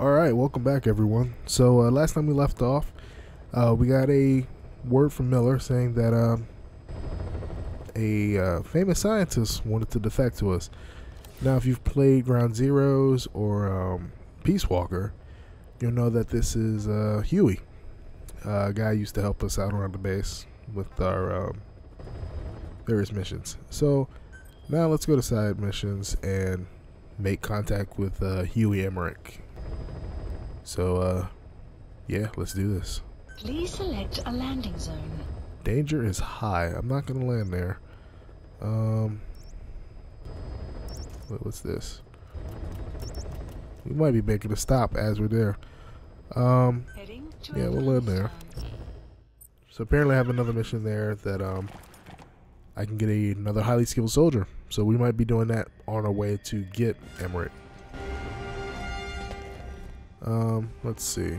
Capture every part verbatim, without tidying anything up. Alright, welcome back everyone. So uh, last time we left off, uh, we got a word from Miller saying that um, a uh, famous scientist wanted to defect to us. Now if you've played Ground Zeroes or um, Peace Walker, you'll know that this is uh, Huey. Uh, a guy used to help us out around the base with our um, various missions. So now let's go to side missions and make contact with uh, Huey Emmerich. So, uh, yeah, let's do this. Please select a landing zone. Danger is high. I'm not gonna land there. Um, wait, what's this? We might be making a stop as we're there. Um, yeah, we'll land there. So apparently I have another mission there that, um, I can get a, another highly skilled soldier. So we might be doing that on our way to get Emmerich. Um, let's see.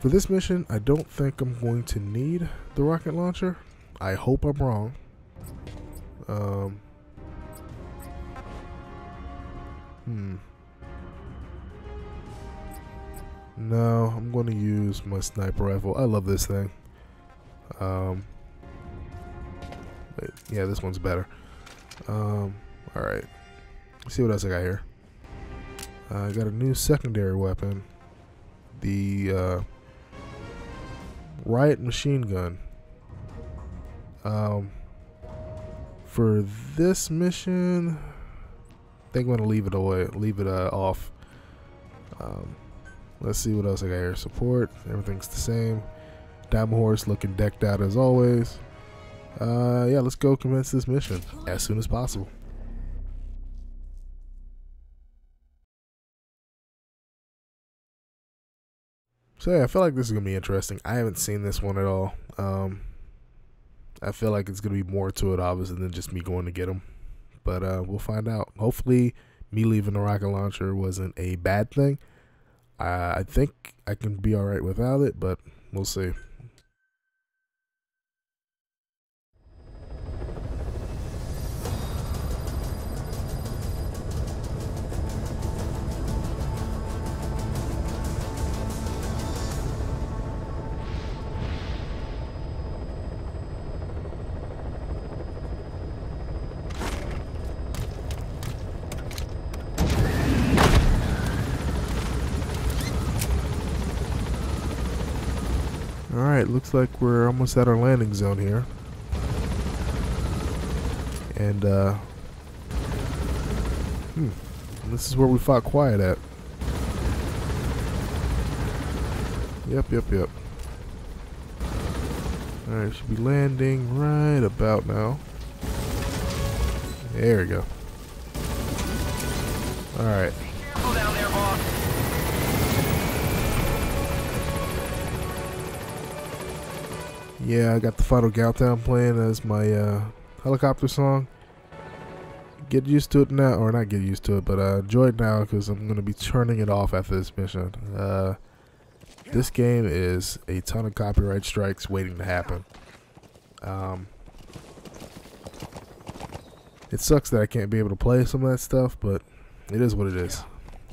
For this mission, I don't think I'm going to need the rocket launcher. I hope I'm wrong. Um, hmm. No, I'm going to use my sniper rifle. I love this thing. Um, but yeah, this one's better. Um, all right. Let's see what else I got here. Uh, I got a new secondary weapon, the uh, riot machine gun. Um, for this mission, I think I'm gonna leave it away, leave it uh, off. Um, let's see what else I got here. Support, everything's the same. Diamond Horse looking decked out as always. Uh, yeah, let's go commence this mission as soon as possible. So yeah, I feel like this is going to be interesting. I haven't seen this one at all. Um, I feel like it's going to be more to it, obviously, than just me going to get them. But uh, we'll find out. Hopefully, me leaving the rocket launcher wasn't a bad thing. Uh, I think I can be all right without it, but we'll see. Alright, looks like we're almost at our landing zone here. And, uh... Hmm. This is where we fought Quiet at. Yep, yep, yep. Alright, should be landing right about now. There we go. Alright. Be careful down there, boss. Yeah, I got the Final Countdown playing as my uh, helicopter song. Get used to it now, or not get used to it, but uh, enjoy it now because I'm going to be turning it off after this mission. Uh, this game is a ton of copyright strikes waiting to happen. Um, it sucks that I can't be able to play some of that stuff, but it is what it is.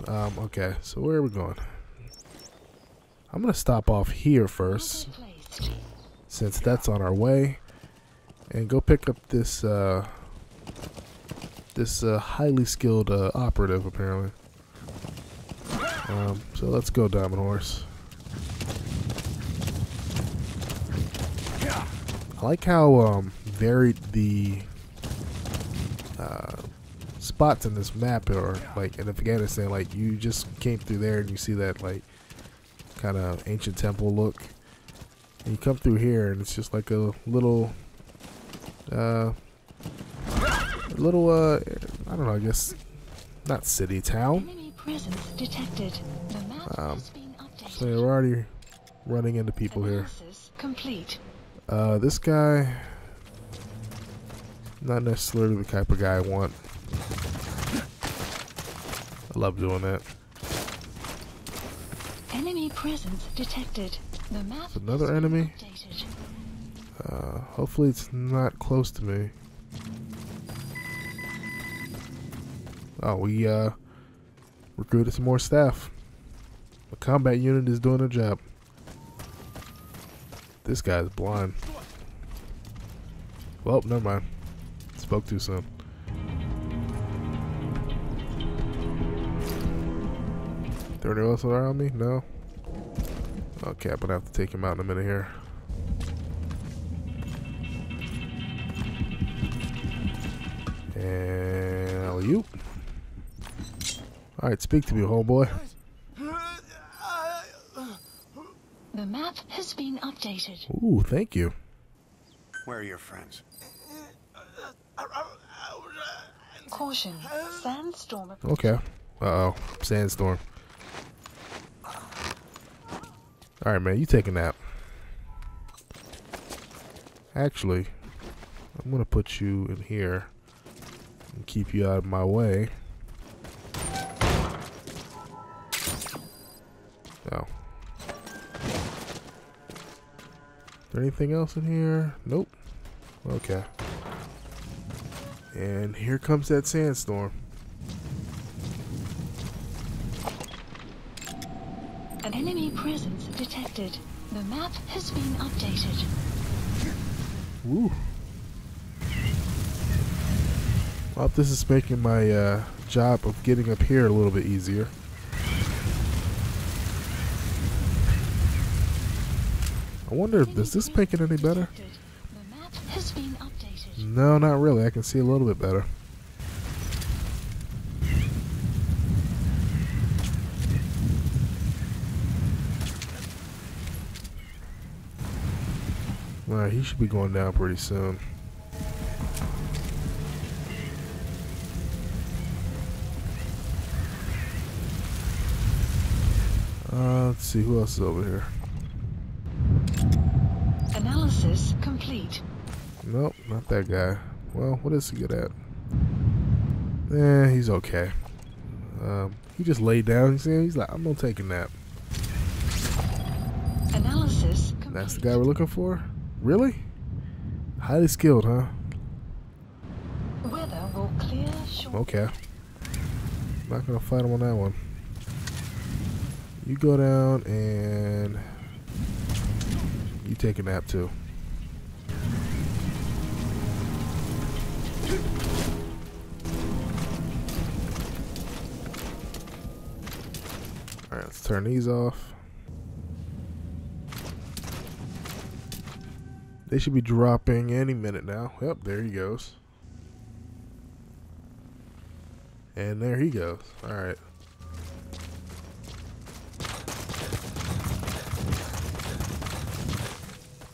Um, okay, so where are we going? I'm going to stop off here first, since that's on our way, and go pick up this uh, this uh, highly skilled uh, operative apparently. Um, so let's go, Diamond Horse. I like how um, varied the uh, spots in this map are. Like in Afghanistan, like you just came through there and you see that like kind of ancient temple look. And you come through here, and it's just like a little, uh, little, uh, I don't know, I guess, not city, town. Um, so we're already running into people here. Uh, this guy, not necessarily the type of guy I want. I love doing that. Enemy presence detected. Another enemy. Uh, hopefully it's not close to me. Oh, we uh, recruited some more staff. The combat unit is doing their job. This guy's blind. Well, never mind. Spoke too soon. There anyone else around me? No? Okay, I'm gonna have to take him out in a minute here. And all you. Alright, speak to me, homeboy. The map has been updated. Ooh, thank you. Where are your friends? Caution. Sandstorm. Okay. Uh-oh. Sandstorm. Alright, man. You take a nap. Actually, I'm going to put you in here and keep you out of my way. Oh. Is there anything else in here? Nope. Okay. And here comes that sandstorm. An enemy presence detected. The map has been updated. Woo. Well, this is making my uh, job of getting up here a little bit easier. I wonder, does this make it any better? The map has been updated. No, not really. I can see a little bit better. Alright, he should be going down pretty soon. Uh, let's see, who else is over here? Analysis complete. Nope, not that guy. Well, what is he good at? Eh, he's okay. Um, he just laid down. He's like, I'm gonna take a nap. Analysis complete. That's the guy we're looking for? Really? Highly skilled, huh? Weather will clear shortly. Okay. Not gonna fight him on that one. You go down and you take a nap too. Alright, let's turn these off. They should be dropping any minute now. Yep, there he goes. And there he goes. Alright.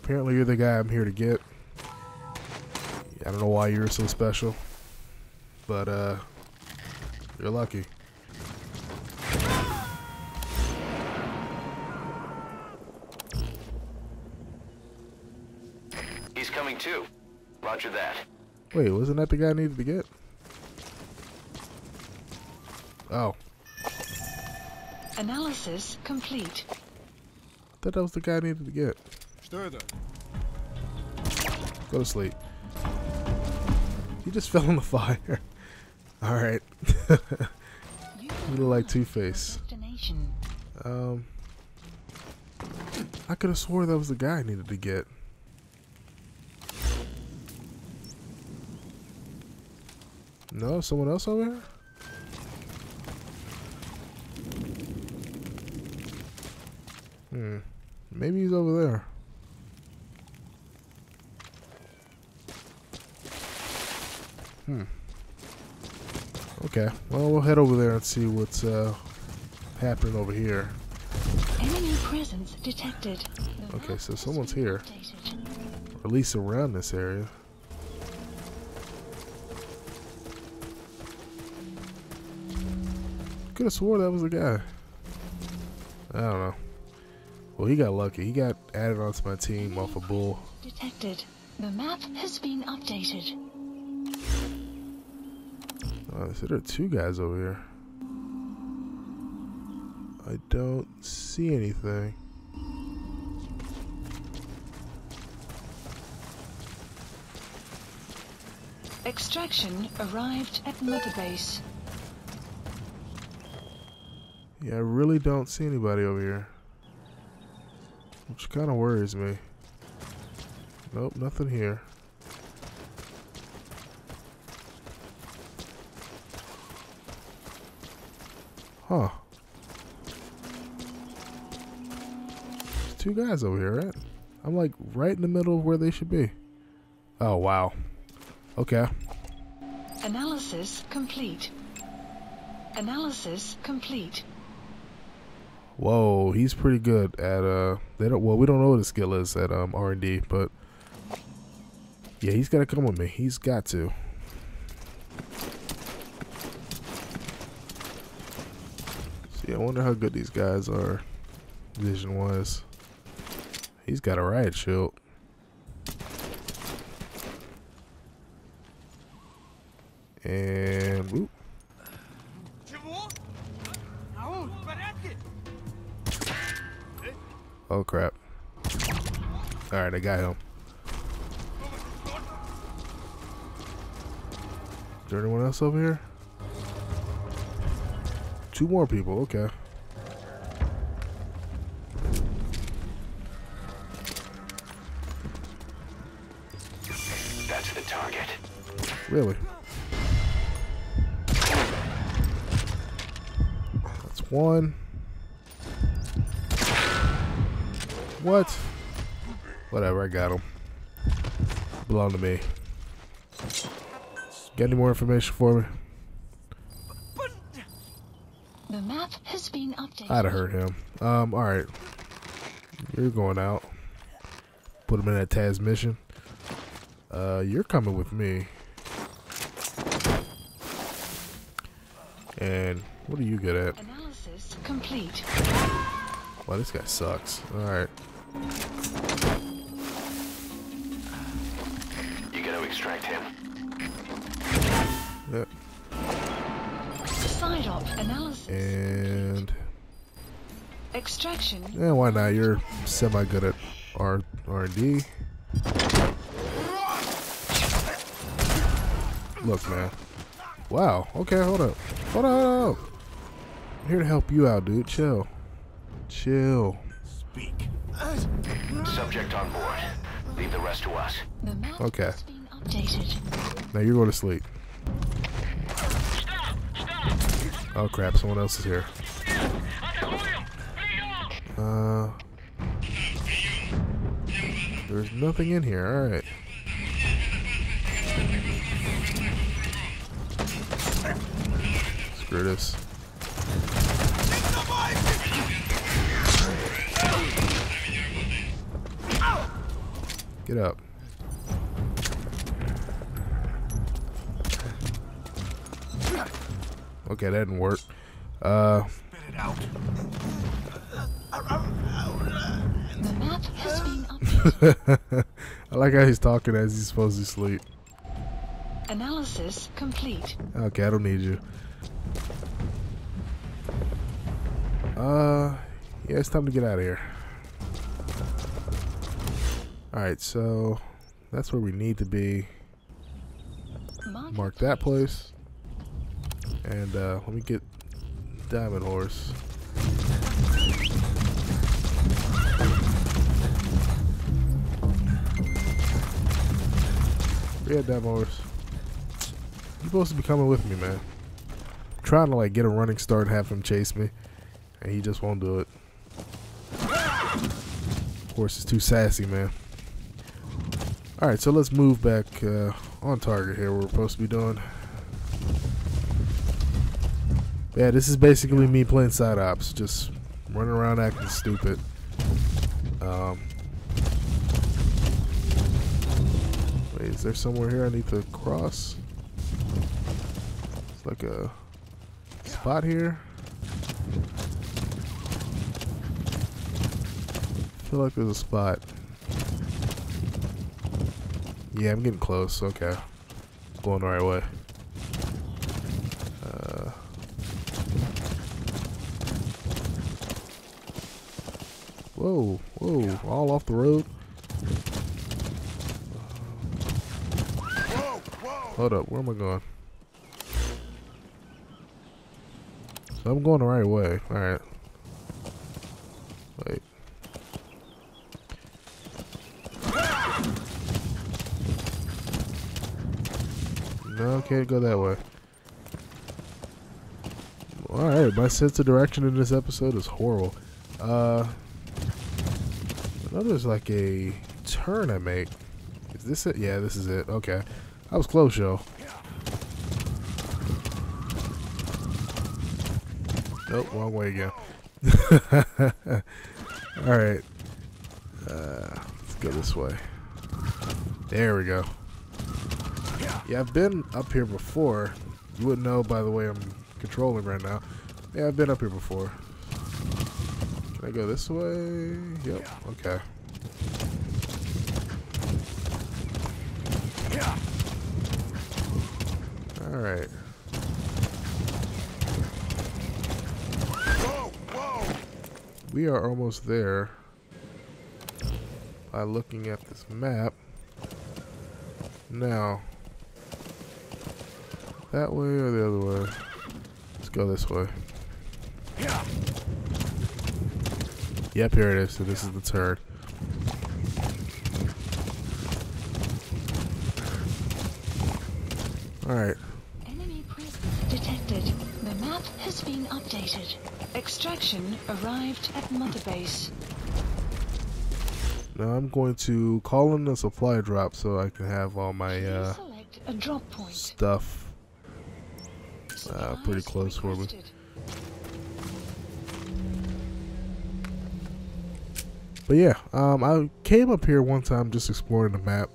Apparently you're the guy I'm here to get. I don't know why you're so special, but uh, you're lucky. He's coming too. Roger that. Wait, wasn't that the guy I needed to get? Oh. Analysis complete. I thought that was the guy I needed to get. Go to sleep. He just fell in the fire. Alright. You look like Two-Face. Um, I could have swore that was the guy I needed to get. No, someone else over here? Hmm. Maybe he's over there. Hmm. Okay. Well, we'll head over there and see what's uh, happening over here. Enemy presence detected. Okay, so someone's here. Or at least around this area. Could have swore that was the guy. I don't know. Well, he got lucky. He got added onto my team off a bull. Detected. The map has been updated. Oh, so there are two guys over here. I don't see anything. Extraction arrived at mother base. Yeah, I really don't see anybody over here, which kind of worries me. Nope, nothing here. Huh. There's two guys over here, right? I'm like right in the middle of where they should be. Oh, wow. Okay. Analysis complete. Analysis complete. Whoa, he's pretty good at uh they don't well we don't know what his skill is at um R and D, but yeah, he's gotta come with me. He's got to. See, I wonder how good these guys are vision wise. He's got a riot shield. And whoop. Oh crap. Alright, I got him. Is there anyone else over here? Two more people, okay. That's the target. Really? That's one. What? Whatever, I got him. Belong to me. Got any more information for me? The map has been updated. I'd have heard him. Um, alright. You're going out. Put him in that Taz mission. Uh, you're coming with me. And what are you good at? Analysis complete. Wow, this guy sucks. Alright. You gotta extract him. Yep. Side op analysis. And extraction. Yeah, why not? You're semi good at R R and D. Look, man. Wow, okay, hold up. Hold up. I'm here to help you out, dude. Chill. Chill. Speak. Subject on board. Leave the rest to us. Okay. Now you're going to sleep. Stop, stop. Oh crap! Someone else is here. Uh. There's nothing in here. All right. Screw this. Get up. Okay, that didn't work. Uh, Spit it out. The map has been updated. I like how he's talking as he's supposed to sleep. Analysis complete. Okay, I don't need you. Uh, yeah, it's time to get out of here. Alright, so that's where we need to be. Mark that place. And uh, let me get Diamond Horse. Yeah, Diamond Horse. You're supposed to be coming with me, man. I'm trying to like get a running start and have him chase me. And he just won't do it. Horse is too sassy, man. Alright, so let's move back uh, on target here, what we're supposed to be doing. Yeah, this is basically me playing side ops, just running around acting stupid. Um, wait, is there somewhere here I need to cross? It's like a spot here. I feel like there's a spot. Yeah, I'm getting close. Okay. Going the right way. Uh, whoa, whoa. All off the road. Hold up. Where am I going? So I'm going the right way. Alright. Wait. No, can't go that way. Alright, my sense of direction in this episode is horrible. Uh, I know there's like a turn I make. Is this it? Yeah, this is it. Okay. I was close, yo. Nope, wrong way again. Alright. Uh, let's go this way. There we go. Yeah, I've been up here before. You wouldn't know by the way I'm controlling right now. Yeah, I've been up here before. Can I go this way? Yep, okay. Alright. We are almost there by looking at this map. Now, that way or the other way? Let's go this way. Yep, here it is. So this is the turn. Alright. Enemy presence detected. The map has been updated. Extraction arrived at Mother Base. Now I'm going to call in the supply drop so I can have all my uh, select a drop point. Stuff uh, pretty close for me. But yeah, um, I came up here one time just exploring the map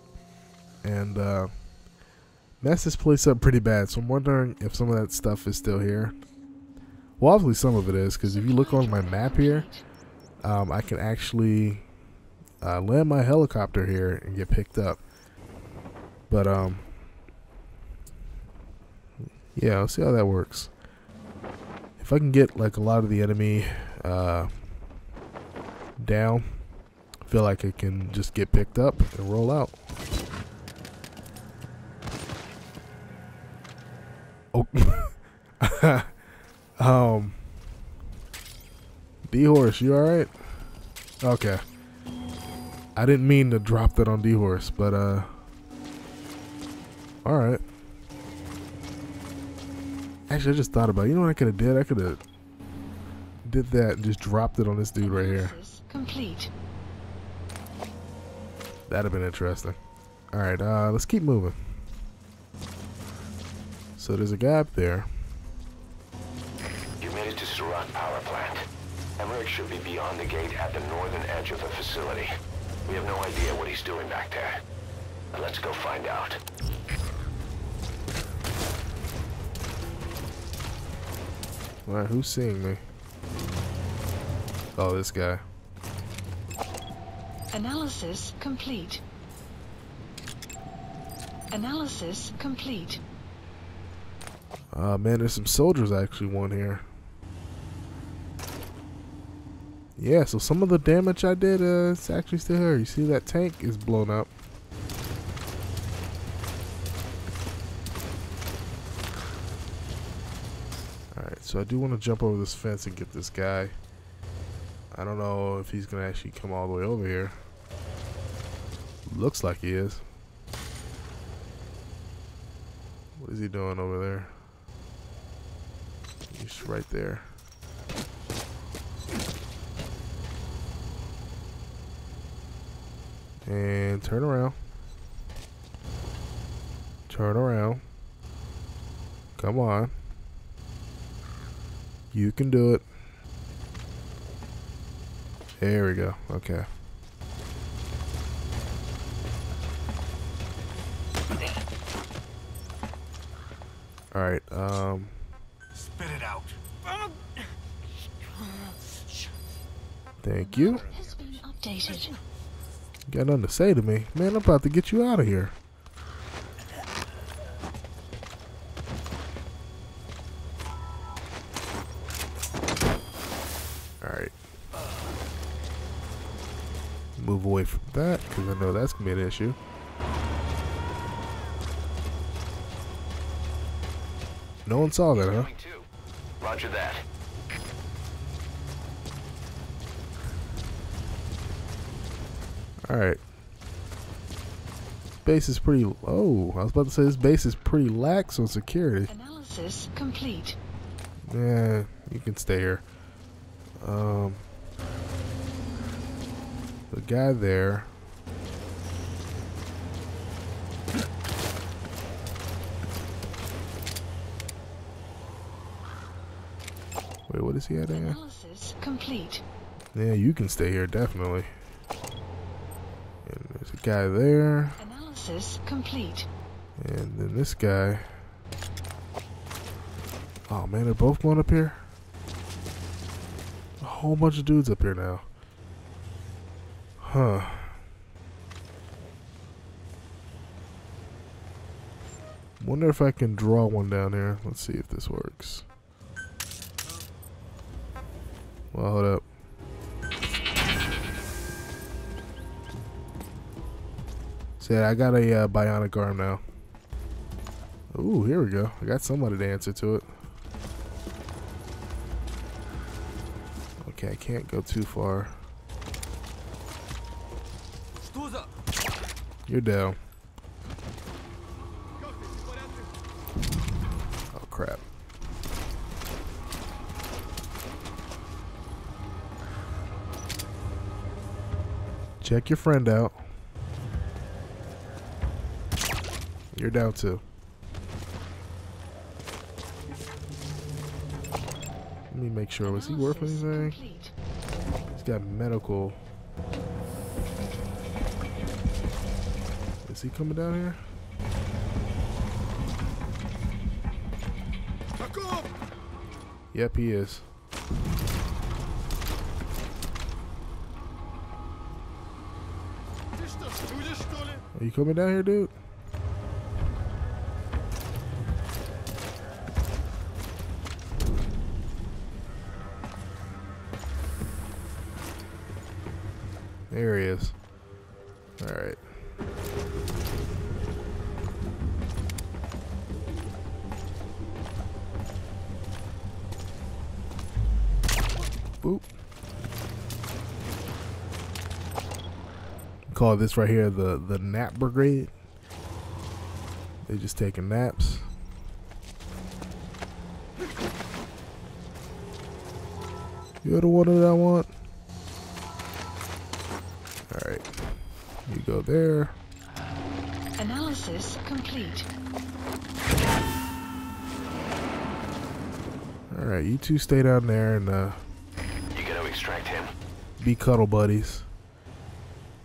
and uh, messed this place up pretty bad. So I'm wondering if some of that stuff is still here. Well, obviously some of it is, because if you look on my map here, um, I can actually uh, land my helicopter here and get picked up. But, um, yeah, let's see how that works. If I can get, like, a lot of the enemy uh, down, I feel like I can just get picked up and roll out. Oh. Um, D-Horse, you alright? Okay. I didn't mean to drop that on D-Horse, but, uh, alright. Actually, I just thought about it. You know what I could have did? I could have did that and just dropped it on this dude right here. Complete. That'd have been interesting. Alright, uh, let's keep moving. So there's a guy up there. Power plant. Emmerich should be beyond the gate at the northern edge of the facility. We have no idea what he's doing back there. But let's go find out. Alright, who's seeing me? Oh, this guy. Analysis complete. Analysis complete. Ah, uh, man, there's some soldiers I actually won here. Yeah, so some of the damage I did uh, it's actually still here. You see that tank is blown up. Alright, so I do want to jump over this fence and get this guy. I don't know if he's going to actually come all the way over here. Looks like he is. What is he doing over there? He's right there. And turn around. Turn around. Come on. You can do it. There we go. Okay. All right. Um. Spit it out. Thank you. Has been updated. Got nothing to say to me. Man, I'm about to get you out of here. Alright. Move away from that, because I know that's going to be an issue. No one saw that, huh? Roger that. Alright. Base is pretty oh, I was about to say this base is pretty lax on security. Analysis complete. Yeah, you can stay here. Um the guy there. Wait, what is he at again? Analysis complete. Yeah, you can stay here definitely. And there's a guy there. Analysis complete. And then this guy. Oh man, they're both going up here. A whole bunch of dudes up here now. Huh. Wonder if I can draw one down here. Let's see if this works. Well, hold up. See, I got a uh, bionic arm now. Ooh, here we go. I got somebody to answer to it. Okay, I can't go too far. You're down. Oh, crap. Check your friend out. You're down too. Let me make sure. Was he worth anything? He's got medical. Is he coming down here? Yep, he is. Are you coming down here, dude? There he is. Alright. Boop. Call this right here the, the nap brigade. They're just taking naps. You're the one that I want. Alright. You go there. Analysis complete. Alright, you two stay down there and uh you gotta extract him. Be cuddle buddies.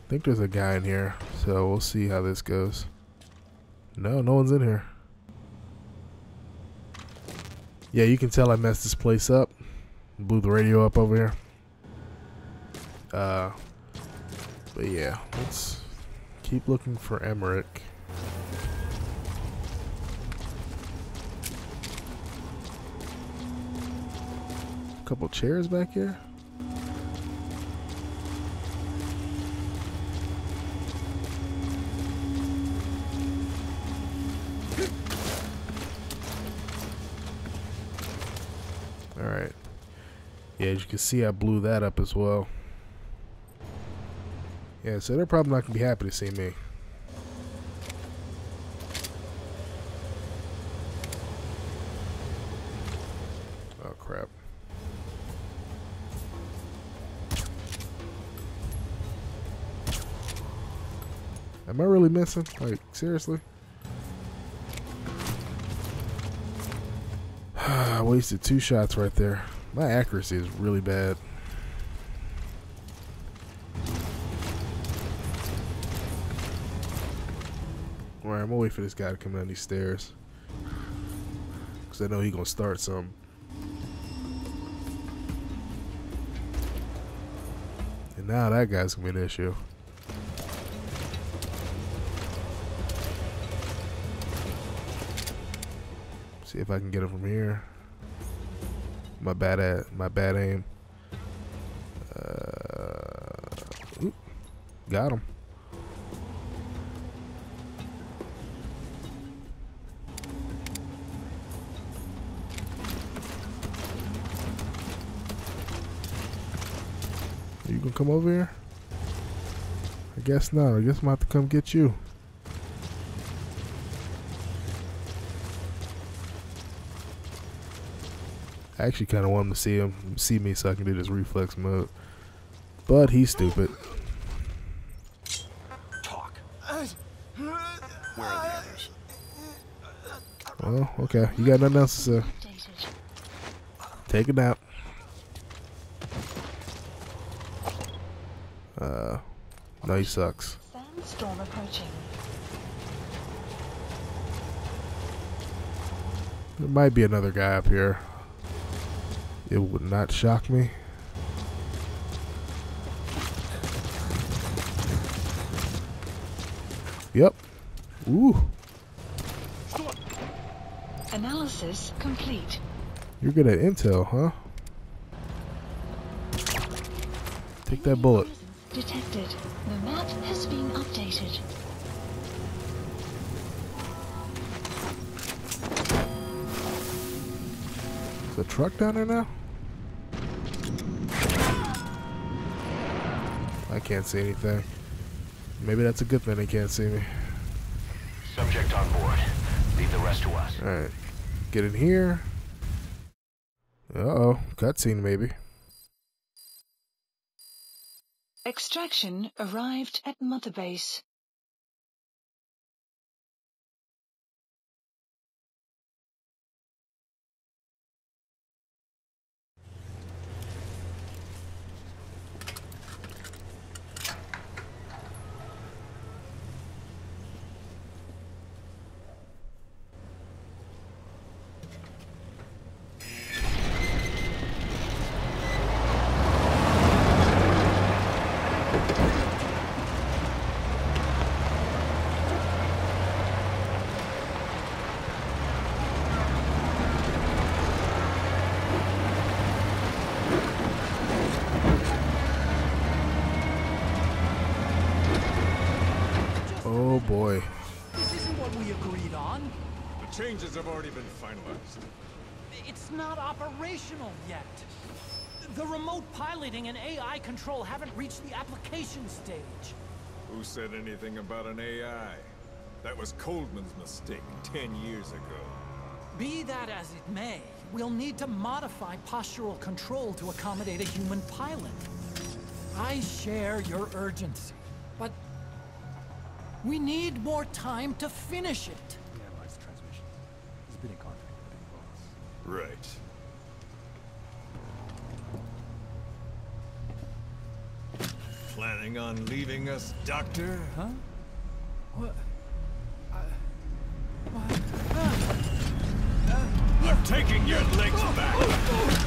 I think there's a guy in here, so we'll see how this goes. No, no one's in here. Yeah, you can tell I messed this place up. Blew the radio up over here. Uh But yeah, let's keep looking for Emmerich. A couple chairs back here. All right. Yeah, as you can see, I blew that up as well. Yeah, so they're probably not going to be happy to see me. Oh, crap. Am I really missing? Like, seriously? I wasted two shots right there. My accuracy is really bad. Alright, I'm gonna wait for this guy to come down these stairs. Cause I know he's gonna start something. And now that guy's gonna be an issue. See if I can get him from here. My bad at my bad aim. Uh, oop, got him. You gonna come over here? I guess not. I guess I'm gonna have to come get you. I actually kind of want him to see him, see me, so I can do this reflex mode. But he's stupid. Talk. Where are the others? Oh, okay. You got nothing else to say. Take a nap. Uh, no, he sucks. Sandstorm approaching. There might be another guy up here. It would not shock me. Yep. Ooh. Analysis complete. You're good at intel, huh? Take that bullet. Detected. The map has been updated. Is the truck down there now? I can't see anything. Maybe that's a good thing they can't see me. Subject on board. Leave the rest to us. Alright. Get in here. Uh-oh. Cutscene, maybe. Extraction arrived at Mother Base. Boy. This isn't what we agreed on. The changes have already been finalized. It's not operational yet. The remote piloting and A I control haven't reached the application stage. Who said anything about an A I? That was Coldman's mistake ten years ago. Be that as it may, we'll need to modify postural control to accommodate a human pilot. I share your urgency, but we need more time to finish it. We analyze transmission. There's been a conflict with the boss. Right. Planning on leaving us, Doctor? Huh? What? I... What? Uh, uh, I'm taking your legs uh, back. Uh,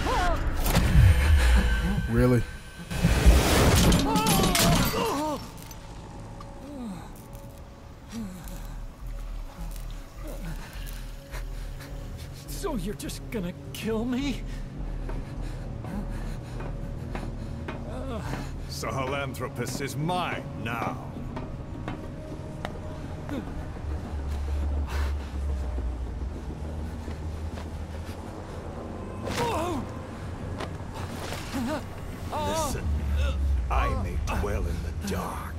uh, uh, really? So you're just gonna kill me? Uh, Sahelanthropus is mine now. Listen, I may dwell in the dark,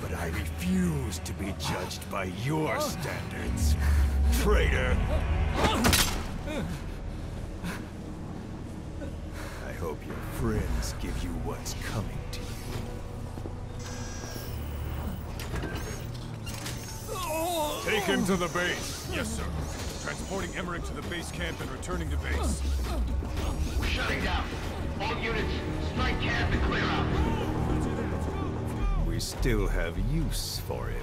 but I refuse to be judged by your standards, traitor. I hope your friends give you what's coming to you. Take him to the base. Yes, sir. Transporting Emmerich to the base camp and returning to base. We're shutting down. All units, strike camp and clear out. We still have use for it.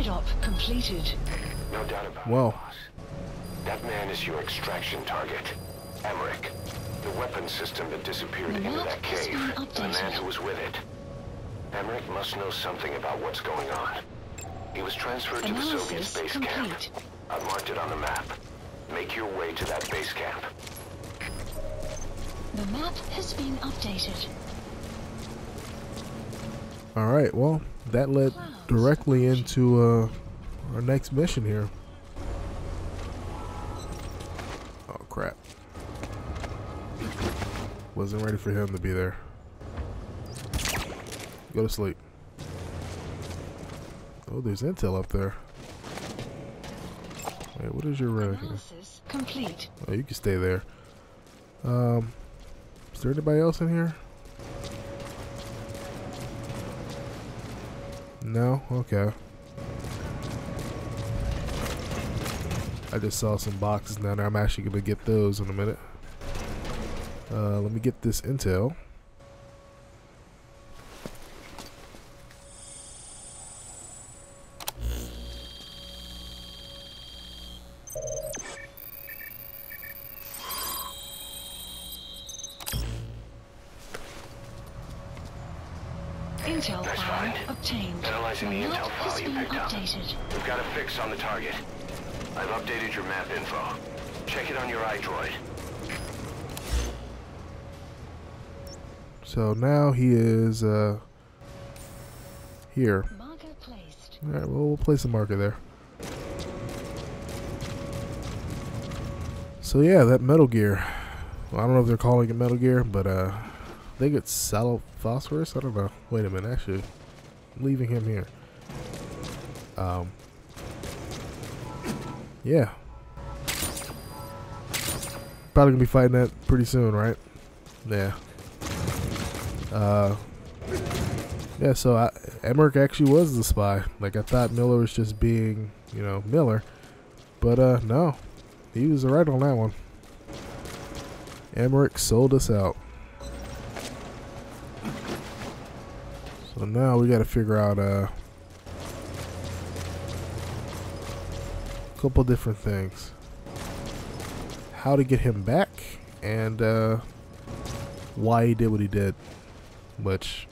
Side op completed. No doubt about it. Whoa. That man is your extraction target, Emmerich. The weapon system that disappeared into that cave, the man who was with it. Emmerich must know something about what's going on. He was transferred to the Soviet base camp. I marked it on the map. Make your way to that base camp. The map has been updated. Alright, well, that led directly into uh, our next mission here. Oh, crap. Wasn't ready for him to be there. Go to sleep. Oh, there's intel up there. Wait, what is your rank here? Complete. Oh, you can stay there. Um, is there anybody else in here? No? Okay. I just saw some boxes down there. I'm actually going to get those in a minute. Uh, let me get this intel. Intel file obtained. Analyzing the intel file you picked up. We've got a fix on the target. I've updated your map info. Check it on your iDroid. So now he is uh, here. Marker placed. All right, well, we'll place a marker there. So yeah, that Metal Gear. Well, I don't know if they're calling it Metal Gear, but uh, I think it's Sahelanthropus. I don't know. Wait a minute, actually, I'm leaving him here. Um. Yeah. Probably gonna be fighting that pretty soon, right? Yeah. Uh, yeah, so I, Emmerich actually was the spy. Like, I thought Miller was just being, you know, Miller. But, uh, no. He was right on that one. Emmerich sold us out. So now we gotta figure out, uh, a couple different things. How to get him back, and, uh, why he did what he did. Which,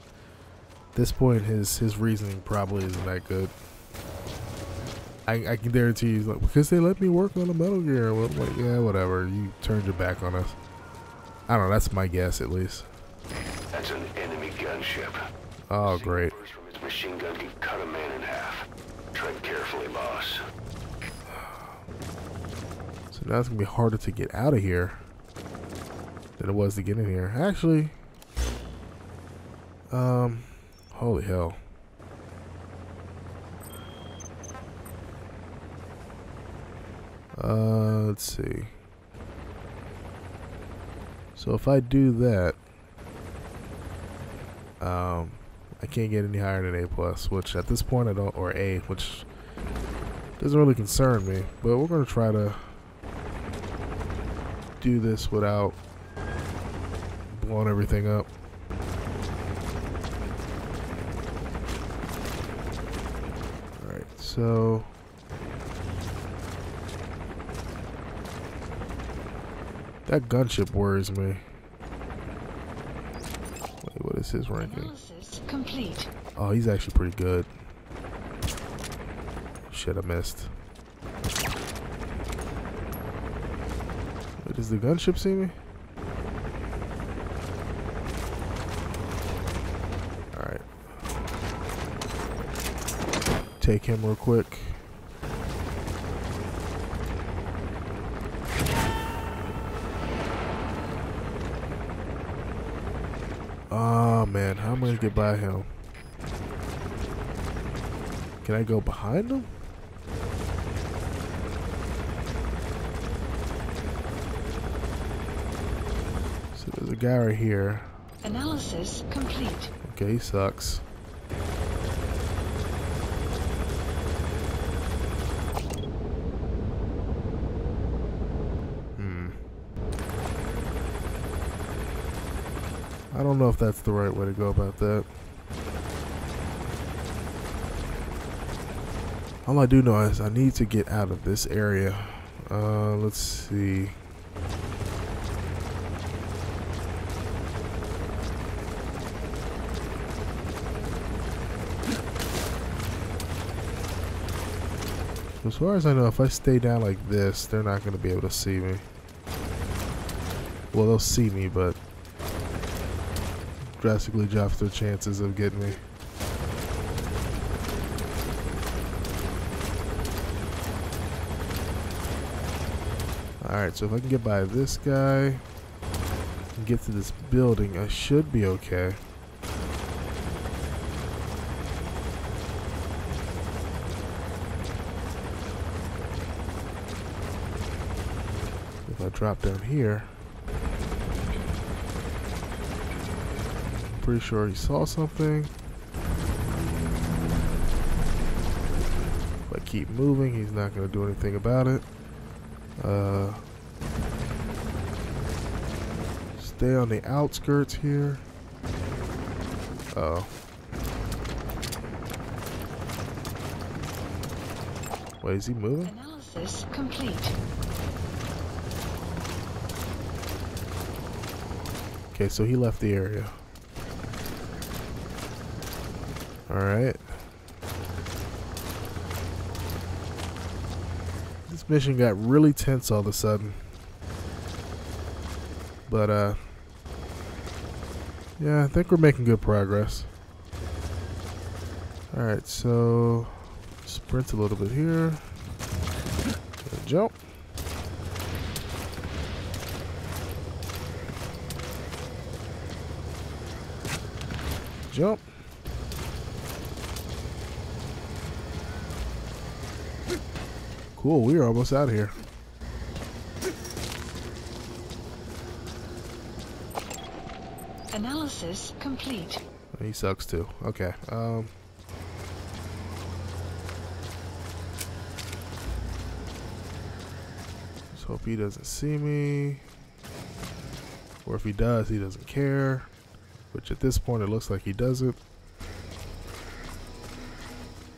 at this point, his his reasoning probably isn't that good. I, I can guarantee you, like, because they let me work on a Metal Gear. Well, like, yeah, whatever. You turned your back on us. I don't know. That's my guess, at least. That's an enemy gunship. Oh, great. From its machine gun can cut a man in half. Tread carefully, boss. So now it's gonna be harder to get out of here than it was to get in here. Actually. Um, holy hell. Uh, let's see. So if I do that, um, I can't get any higher than A plus, which at this point I don't, or A, which doesn't really concern me, but we're going to try to do this without blowing everything up. So that gunship worries me. Wait, what is his ranking? Complete. Oh, he's actually pretty good. Shit, I missed. Wait, does the gunship see me? Take him real quick. Oh man, how am I gonna get by him? Can I go behind him? So there's a guy right here. Analysis complete. Okay, he sucks. I don't know if that's the right way to go about that. All I do know is I need to get out of this area. Uh, let's see. As far as I know, if I stay down like this, they're not going to be able to see me. Well, they'll see me, but drastically drops their chances of getting me. Alright, so if I can get by this guy and get to this building, I should be okay. If I drop down here, I'm pretty sure he saw something. If I keep moving, he's not going to do anything about it. Uh, stay on the outskirts here. Uh oh. Wait, is he moving? Analysis complete. Okay, so he left the area. All right. Mission got really tense all of a sudden, but uh yeah, I think we're making good progress. All right, so sprint a little bit here, jump. Jump. Cool, we are almost out of here. Analysis complete. He sucks too. Okay. Um, just hope he doesn't see me. Or if he does, he doesn't care. Which at this point, it looks like he doesn't.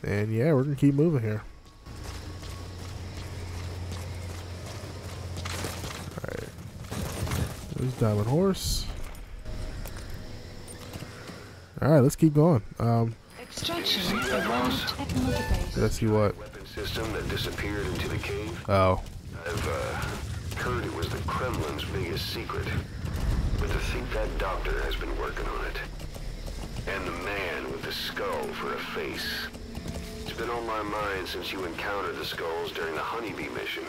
And yeah, we're gonna keep moving here. There's Diamond Horse. All right, let's keep going. Um, Extraction. Let's see what. Weapon system that disappeared into the cave. Oh. I've uh, heard it was the Kremlin's biggest secret, but I think that doctor has been working on it. And the man with the skull for a face. It's been on my mind since you encountered the skulls during the honeybee mission.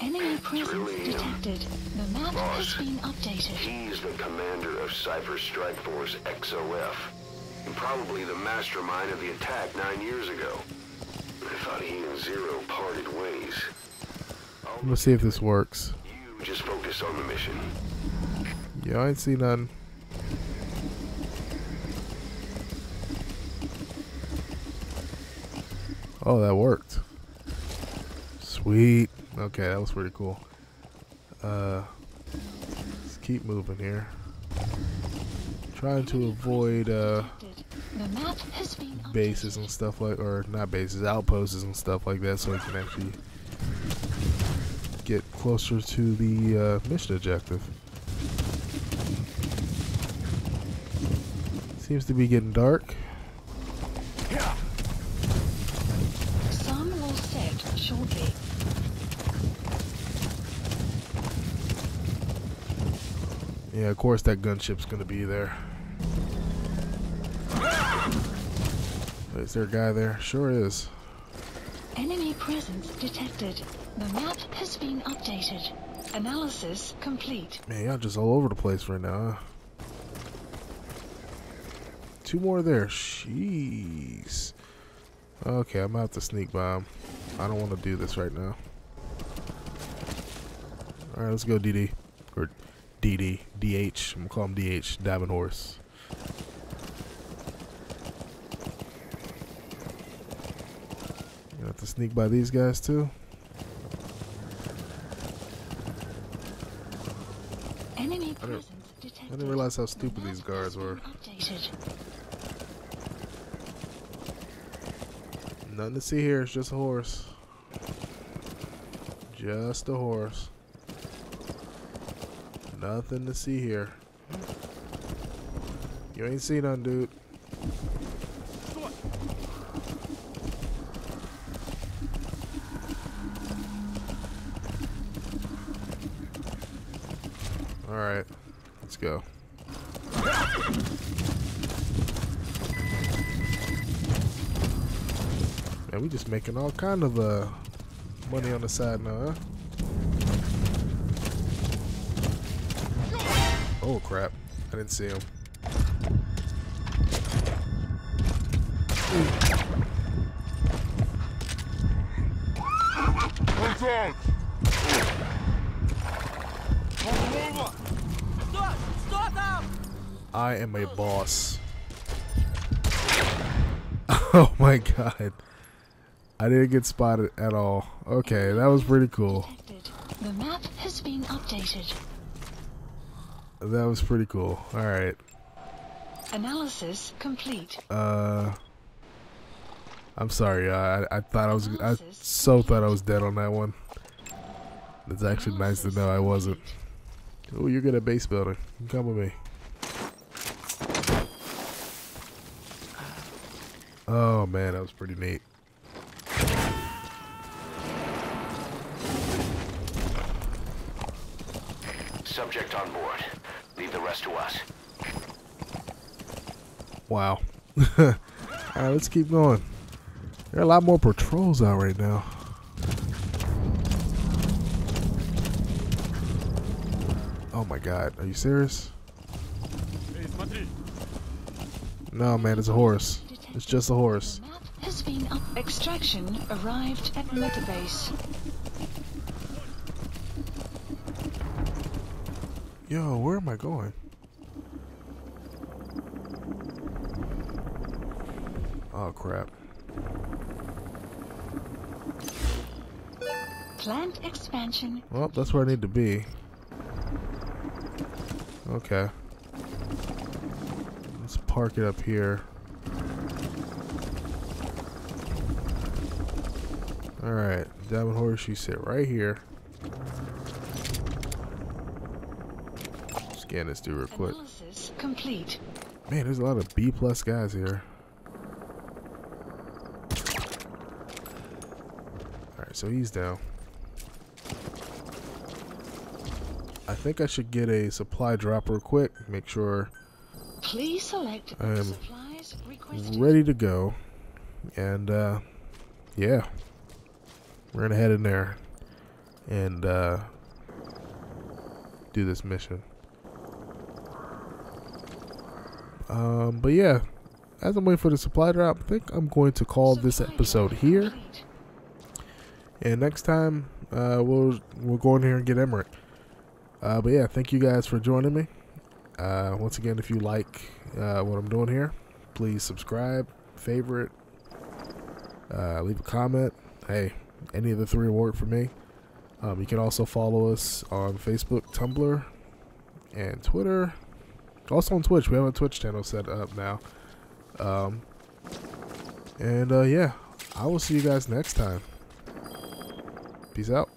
Enemy presence really detected. The map boss has been updated. He's the commander of Cypher Strike Force X O F, and probably the mastermind of the attack nine years ago. I thought he and Zero parted ways. I'll Let's see if this works. You just focus on the mission. Yeah, I ain't see none. Oh, that worked. Sweet. Okay, that was pretty cool. Uh, let's keep moving here. Trying to avoid uh, bases and stuff like, or not bases, outposts and stuff like that, so we can actually get closer to the uh, mission objective. Seems to be getting dark. Some will set shortly. Yeah, of course that gunship's gonna be there. Is there a guy there? Sure is. Enemy presence detected. The map has been updated. Analysis complete. Man, y'all just all over the place right now, huh? Two more there. Jeez. Okay, I'm gonna have to sneak by him. I don't want to do this right now. All right, let's go, D D. Or D D, D H, I'm gonna call him D H, Diamond Horse. Gonna have to sneak by these guys too. Enemy I, didn't, I didn't realize how stupid these guards were. Updated. Nothing to see here. It's just a horse. Just a horse. Nothing to see here. You ain't seen nothing, dude. All right, let's go. Man, we just making all kind of uh, money on the side now, huh? Oh crap, I didn't see him. I am a boss. Oh my god. I didn't get spotted at all. Okay, that was pretty cool. The map has been updated. That was pretty cool. Alright. Analysis complete. Uh I'm sorry, I I thought I was I so thought I was dead on that one. It's actually nice to know I wasn't. Oh, you're good at base building. Come with me. Oh man, that was pretty neat. Subject on board. Leave the rest to us. Wow. Alright, let's keep going. There are a lot more patrols out right now. Oh my god, are you serious? No man, it's a horse. It's just a horse. The map has been up. Extraction arrived at metabase. Yo, where am I going? Oh crap. Plant expansion. Well, that's where I need to be. Okay. Let's park it up here. Alright, Diamond Horse, you sit right here. Scan this dude real quick. Analysis complete. Man, there's a lot of B plus guys here. Alright, so he's down. I think I should get a supply drop real quick. Make sure Please select I am supplies requested. Ready to go. And uh yeah. We're gonna head in there and uh, do this mission. Um, but yeah, as I'm waiting for the supply drop, I think I'm going to call this episode here. And next time, uh, we'll we'll go in here and get Emmerich. Uh, but yeah, thank you guys for joining me. Uh, once again, if you like uh, what I'm doing here, please subscribe, favorite, uh, leave a comment. Hey. Any of the three work for me. Um, you can also follow us on Facebook, Tumblr, and Twitter. Also on Twitch. We have a Twitch channel set up now. Um, and uh, yeah, I will see you guys next time. Peace out.